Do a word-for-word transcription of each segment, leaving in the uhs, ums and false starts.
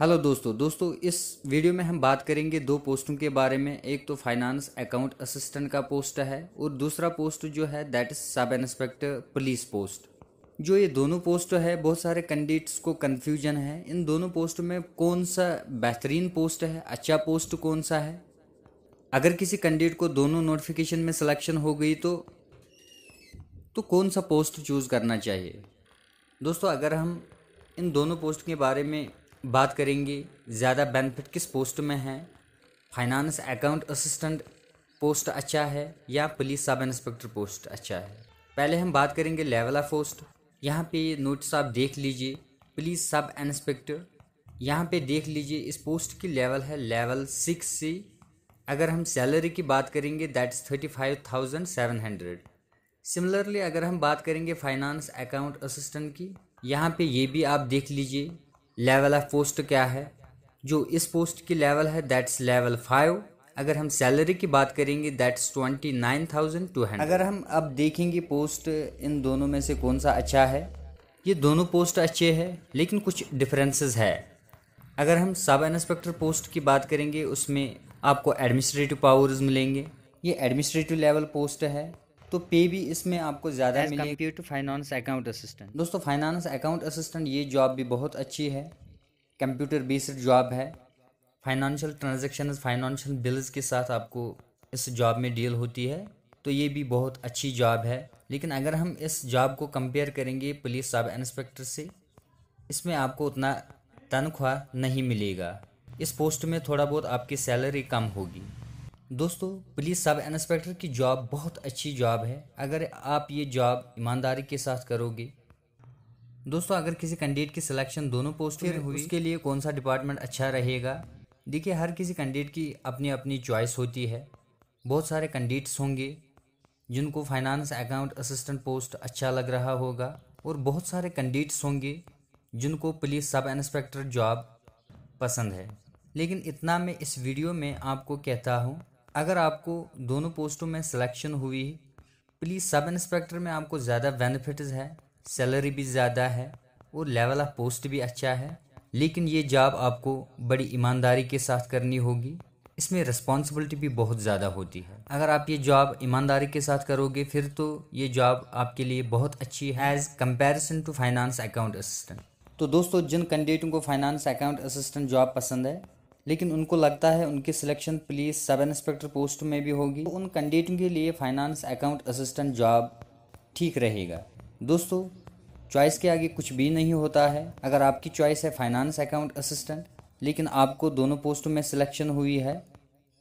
Hello दोस्तों दोस्तों इस वीडियो में हम बात करेंगे दो पोस्टों के बारे में। एक तो फाइनेंस अकाउंट असिस्टेंट का पोस्ट है और दूसरा पोस्ट जो है that is sub inspector police post. जो ये दोनों पोस्ट है, बहुत सारे कैंडिडेट्स को कन्फ्यूजन है इन दोनों पोस्ट में कौन सा बेहतरीन पोस्ट है, अच्छा पोस्ट कौन सा है। अगर किसी कैंडिडेट को दोनों नोटिफिकेशन में सिलेक्शन हो गई तो, तो कौन सा पोस्ट चूज़ करना चाहिए। दोस्तों अगर हम इन दोनों पोस्ट के बारे में बात करेंगे, ज़्यादा बेनिफिट किस पोस्ट में है, फाइनेंस अकाउंट असिस्टेंट पोस्ट अच्छा है या पुलिस सब इंस्पेक्टर पोस्ट अच्छा है। पहले हम बात करेंगे लेवल ऑफ पोस्ट। यहाँ पे नोटिस आप देख लीजिए, पुलिस सब इंस्पेक्टर, यहाँ पे देख लीजिए इस पोस्ट की लेवल है लेवल सिक्स से। अगर हम सैलरी की बात करेंगे that is thirty five thousand seven hundred. Similarly अगर हम बात करेंगे फाइनेंस अकाउंट असिस्टेंट की, यहाँ पे ये भी आप देख लीजिए लेवल ऑफ पोस्ट क्या है। जो इस पोस्ट की लेवल है दैट्स लेवल फाइव। अगर हम सैलरी की बात करेंगे that's twenty nine thousand two hundred. अगर हम अब देखेंगे पोस्ट इन दोनों में से कौन सा अच्छा है, ये दोनों पोस्ट अच्छे हैं लेकिन कुछ डिफरेंसेस है। अगर हम सब इंस्पेक्टर पोस्ट की बात करेंगे, उसमें आपको एडमिनिस्ट्रेटिव पावर्स मिलेंगे, ये एडमिनिस्ट्रेटिव लेवल पोस्ट है तो पे भी इसमें आपको ज़्यादा मिलेगी टू फाइनेंस अकाउंट असिस्टेंट। दोस्तों फाइनेंस अकाउंट असिस्टेंट ये जॉब भी बहुत अच्छी है, कंप्यूटर बेस्ड जॉब है। फाइनेंशियल ट्रांजैक्शंस, फाइनेंशियल बिल्स के साथ आपको इस जॉब में डील होती है तो ये भी बहुत अच्छी जॉब है। लेकिन अगर हम इस जॉब को कंपेयर करेंगे पुलिस सब इंस्पेक्टर से, इसमें आपको उतना तनख्वाह नहीं मिलेगा, इस पोस्ट में थोड़ा बहुत आपकी सैलरी कम होगी। दोस्तों पुलिस सब इंस्पेक्टर की जॉब बहुत अच्छी जॉब है अगर आप ये जॉब ईमानदारी के साथ करोगे। दोस्तों अगर किसी कैंडिडेट की सिलेक्शन दोनों पोस्ट में हुई, उसके लिए कौन सा डिपार्टमेंट अच्छा रहेगा। देखिए हर किसी कैंडिडेट की अपनी अपनी चॉइस होती है। बहुत सारे कैंडिडेट्स होंगे जिनको फाइनेंस अकाउंट असिस्टेंट पोस्ट अच्छा लग रहा होगा और बहुत सारे कैंडिडेट्स होंगे जिनको पुलिस सब इंस्पेक्टर जॉब पसंद है। लेकिन इतना मैं इस वीडियो में आपको कहता हूँ, अगर आपको दोनों पोस्टों में सिलेक्शन हुई, पुलिस सब इंस्पेक्टर में आपको ज़्यादा बेनिफिट्स है, सैलरी भी ज़्यादा है और लेवल ऑफ पोस्ट भी अच्छा है। लेकिन ये जॉब आपको बड़ी ईमानदारी के साथ करनी होगी, इसमें रिस्पॉन्सिबिलिटी भी बहुत ज़्यादा होती है। अगर आप ये जॉब ईमानदारी के साथ करोगे फिर तो ये जॉब आपके लिए बहुत अच्छी है as comparison to finance account assistant. तो दोस्तों जिन कैंडिडेटों को फाइनेंस अकाउंट असिस्टेंट जॉब पसंद है लेकिन उनको लगता है उनकी selection police sub inspector post में भी होगी, तो उन कैंडिडेटों के लिए फाइनेंस अकाउंट असिस्टेंट जॉब ठीक रहेगा। दोस्तों चॉइस के आगे कुछ भी नहीं होता है। अगर आपकी चॉइस है फाइनेंस अकाउंट असिस्टेंट लेकिन आपको दोनों पोस्टों में सिलेक्शन हुई है,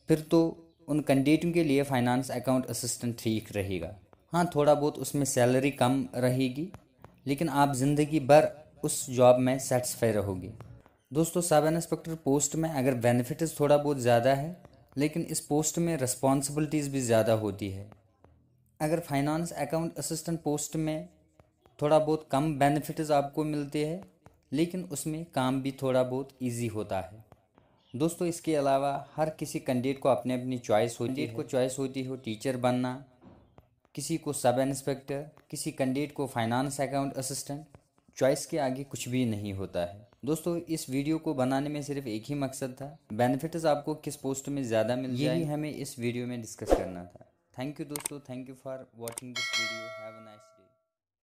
फिर तो उन कैंडिडेटों के लिए फाइनेंस अकाउंट असिस्टेंट ठीक रहेगा। हाँ थोड़ा बहुत उसमें सैलरी कम रहेगी लेकिन आप ज़िंदगी भर उस जॉब में सेटिस्फाई रहोगे। दोस्तों सब इंस्पेक्टर पोस्ट में अगर बेनिफिट्स थोड़ा बहुत ज़्यादा है लेकिन इस पोस्ट में रिस्पॉन्सिबिलिटीज़ भी ज़्यादा होती है। अगर फाइनेंस अकाउंट असिस्टेंट पोस्ट में थोड़ा बहुत कम बेनिफिट्स आपको मिलते हैं लेकिन उसमें काम भी थोड़ा बहुत इजी होता है। दोस्तों इसके अलावा हर किसी कैंडिडेट को अपनी अपनी चॉइस होती है। कैंडिडेट को चॉइस होती हो टीचर बनना, किसी को सब इंस्पेक्टर, किसी कैंडिडेट को फाइनेंस अकाउंट असिस्टेंट। चॉइस के आगे कुछ भी नहीं होता है। दोस्तों इस वीडियो को बनाने में सिर्फ एक ही मकसद था, बेनिफिट्स आपको किस पोस्ट में ज़्यादा मिल जाए, यही हमें इस वीडियो में डिस्कस करना था। थैंक यू दोस्तों, thank you for watching this video. Have a nice day.